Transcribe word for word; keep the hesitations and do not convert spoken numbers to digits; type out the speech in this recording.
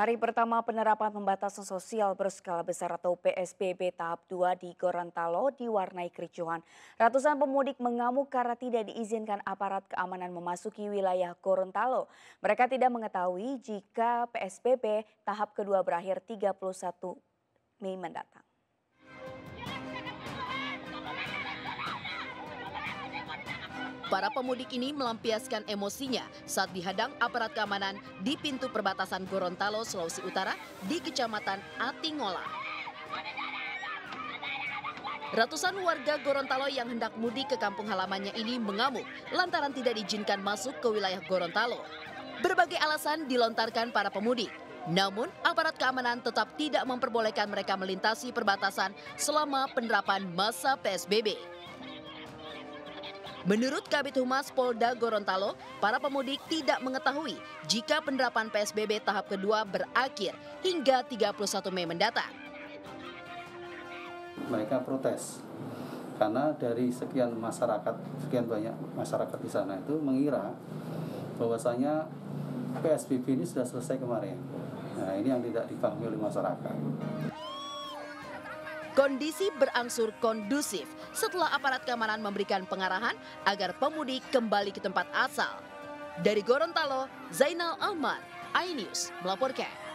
Hari pertama penerapan pembatasan sosial berskala besar atau P S B B tahap dua di Gorontalo diwarnai kericuhan. Ratusan pemudik mengamuk karena tidak diizinkan aparat keamanan memasuki wilayah Gorontalo. Mereka tidak mengetahui jika P S B B tahap kedua berakhir tiga puluh satu Mei mendatang. Para pemudik ini melampiaskan emosinya saat dihadang aparat keamanan di pintu perbatasan Gorontalo, Sulawesi Utara di Kecamatan Attingola. Ratusan warga Gorontalo yang hendak mudik ke kampung halamannya ini mengamuk lantaran tidak diizinkan masuk ke wilayah Gorontalo. Berbagai alasan dilontarkan para pemudik, namun aparat keamanan tetap tidak memperbolehkan mereka melintasi perbatasan selama penerapan masa P S B B. Menurut Kabid Humas Polda Gorontalo, para pemudik tidak mengetahui jika penerapan P S B B tahap kedua berakhir hingga tiga puluh satu Mei mendatang. Mereka protes karena dari sekian masyarakat, sekian banyak masyarakat di sana itu mengira bahwasanya P S B B ini sudah selesai kemarin. Nah, ini yang tidak dipahami oleh masyarakat. Kondisi berangsur kondusif setelah aparat keamanan memberikan pengarahan agar pemudik kembali ke tempat asal. Dari Gorontalo, Zainal Ahmad, iNews melaporkan.